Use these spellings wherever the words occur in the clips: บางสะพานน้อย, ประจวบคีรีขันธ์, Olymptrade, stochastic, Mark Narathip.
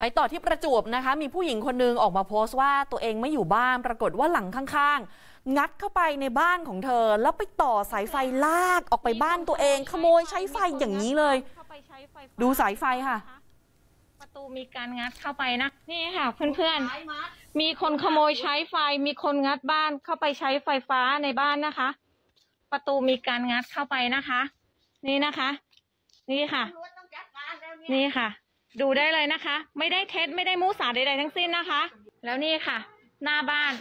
ไปต่อที่ประจวบนะคะมีผู้หญิงคนนึงออกมาโพสต์ว่าตัวเองไม่อยู่บ้านปรากฏว่าหลังข้างๆงัดเข้าไปในบ้านของเธอแล้วไปต่อสายไฟลากออกไปบ้านตัวเองขโมยใช้ไฟอย่างนี้เลยดูสายไฟค่ะประตูมีการงัดเข้าไปนะนี่ค่ะเพื่อนๆมีคนขโมยใช้ไฟมีคนงัดบ้านเข้าไปใช้ไฟฟ้าในบ้านนะคะประตูมีการงัดเข้าไปนะคะนี่นะคะนี่ค่ะนี่ค่ะดูได้เลยนะคะไม่ได้เท็จไม่ได้มูสาใดๆทั้งสิ้นนะคะแล้วนี่ค่ะหน้าบ้าน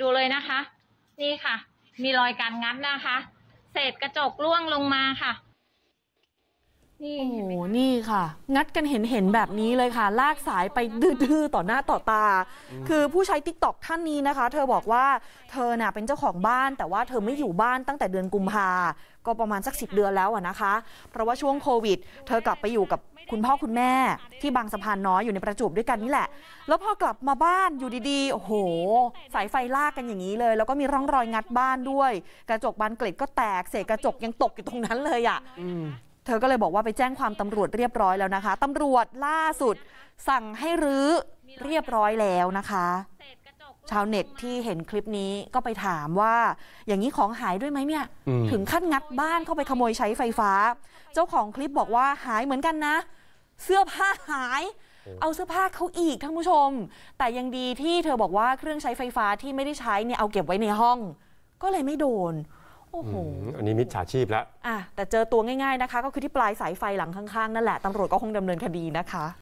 ดูเลยนะคะนี่ค่ะมีรอยการงัดนะคะเศษกระจกร่วงลงมาค่ะนี่โอ้โหนี่ค่ะงัดกันเห็นแบบนี้เลยค่ะลากสายไปดื้อๆต่อหน้าต่อตาคือผู้ใช้ TikTok ท่านนี้นะคะเธอบอกว่าเธอน่ะเป็นเจ้าของบ้านแต่ว่าเธอไม่อยู่บ้านตั้งแต่เดือนกุมภาก็ประมาณสัก10 เดือนแล้วนะคะเพราะว่าช่วงโควิดเธอกลับไปอยู่กับคุณพ่อคุณแม่ที่บางสะพานน้อยอยู่ในประจวบด้วยกันนี่แหละแล้วพอกลับมาบ้านอยู่ดีๆโอ้โหสายไฟลากกันอย่างนี้เลยแล้วก็มีร่องรอยงัดบ้านด้วยกระจกบานเกล็ดก็แตกเศษกระจกยังตกอยู่ตรงนั้นเลยอ่ะเธอก็เลยบอกว่าไปแจ้งความตำรวจเรียบร้อยแล้วนะคะตำรวจล่าสุดสั่งให้รื้อเรียบร้อยแล้วนะคะชาวเน็ตที่เห็นคลิปนี้ก็ไปถามว่าอย่างนี้ของหายด้วยไหมเนี่ยถึงขั้นงัดบ้านเข้าไปขโมยใช้ไฟฟ้าเจ้าของคลิปบอกว่าหายเหมือนกันนะเสื้อผ้าหายเอาเสื้อผ้าเขาอีกท่านผู้ชมแต่ยังดีที่เธอบอกว่าเครื่องใช้ไฟฟ้าที่ไม่ได้ใช้เนี่ยเอาเก็บไว้ในห้องก็เลยไม่โดนโอ้โหอันนี้มิจฉาชีพแล้วแต่เจอตัวง่ายๆนะคะก็คือที่ปลายสายไฟหลังข้างๆนั่นแหละตำรวจก็คงดำเนินคดีนะคะ